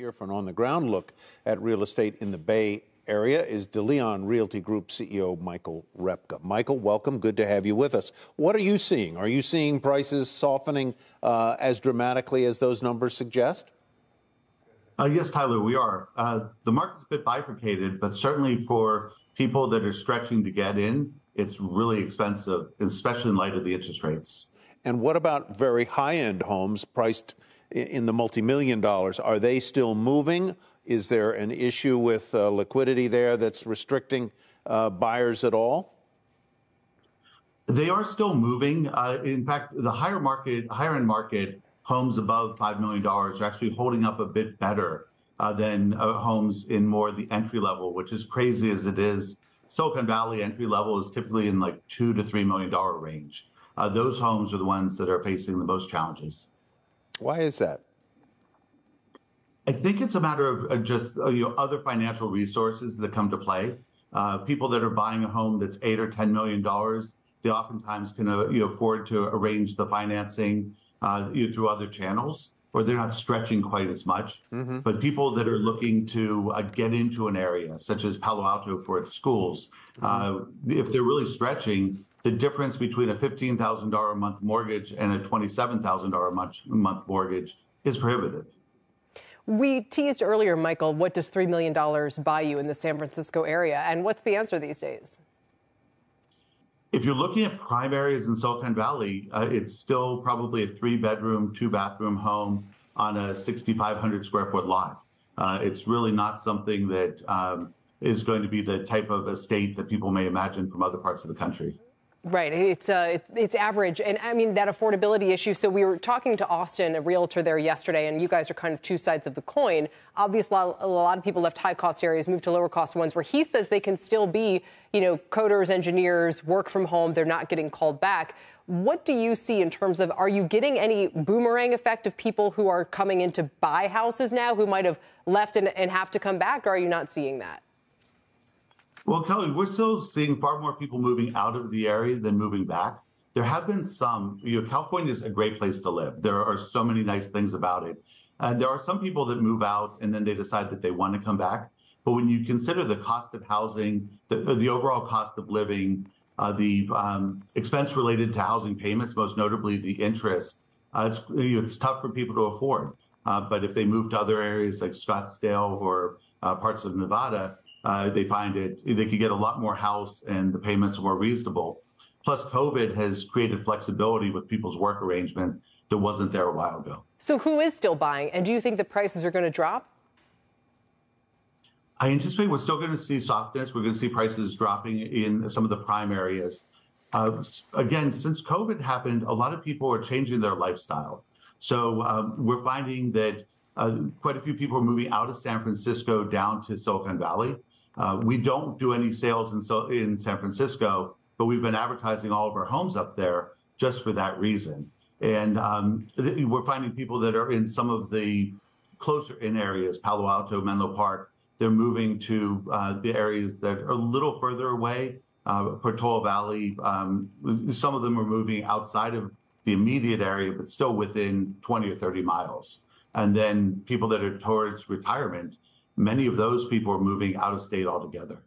Here for an on-the-ground look at real estate in the Bay Area is DeLeon Realty Group CEO Michael Repka. Michael, welcome. Good to have you with us. What are you seeing? Are you seeing prices softening as dramatically as those numbers suggest? Yes, Tyler, we are. The market's a bit bifurcated, but certainly for people that are stretching to get in, it's really expensive, especially in light of the interest rates. And what about very high-end homes priced in the multi-million dollars? Are they still moving? Is there an issue with liquidity there that's restricting buyers at all? They are still moving. In fact, the higher-end market homes above $5 million are actually holding up a bit better than homes in more the entry level, which is crazy as it is. Silicon Valley entry level is typically in like $2 to $3 million range. Those homes are the ones that are facing the most challenges. Why is that? I think it's a matter of just other financial resources that come to play. People that are buying a home that's $8 or $10 million, they oftentimes can afford to arrange the financing through other channels, or they're not stretching quite as much. Mm-hmm. But people that are looking to get into an area, such as Palo Alto for its schools, mm-hmm. If they're really stretching, the difference between a $15,000 a month mortgage and a $27,000 a month mortgage is prohibitive. We teased earlier, Michael, what does $3 million buy you in the San Francisco area? And what's the answer these days? If you're looking at prime areas in Silicon Valley, it's still probably a 3-bedroom, 2-bathroom home on a 6,500 square foot lot. It's really not something that is going to be the type of estate that people may imagine from other parts of the country. Right. It's average. And I mean, that affordability issue. So we were talking to Austin, a realtor there yesterday, and you guys are kind of two sides of the coin. Obviously, a lot of people left high cost areas, moved to lower cost ones where he says they can still be, coders, engineers, work from home. They're not getting called back. What do you see in terms of, are you getting any boomerang effect of people who are coming in to buy houses now who might have left and have to come back? Or are you not seeing that? Well, Kelly, we're still seeing far more people moving out of the area than moving back. There have been some. California is a great place to live. There are so many nice things about it. There are some people that move out and then they decide that they want to come back. But when you consider the cost of housing, the overall cost of living, the expense related to housing payments, most notably the interest, it's tough for people to afford. But if they move to other areas like Scottsdale or parts of Nevada, they could get a lot more house and the payments are more reasonable. Plus, COVID has created flexibility with people's work arrangement that wasn't there a while ago. So who is still buying? And do you think the prices are going to drop? I anticipate we're still going to see softness. We're going to see prices dropping in some of the prime areas. Again, since COVID happened, a lot of people are changing their lifestyle. So we're finding that quite a few people are moving out of San Francisco down to Silicon Valley. We don't do any sales in San Francisco, but we've been advertising all of our homes up there just for that reason. And we're finding people that are in some of the closer-in areas, Palo Alto, Menlo Park. They're moving to the areas that are a little further away, Portola Valley. Some of them are moving outside of the immediate area, but still within 20 or 30 miles. And then people that are towards retirement, many of those people are moving out of state altogether.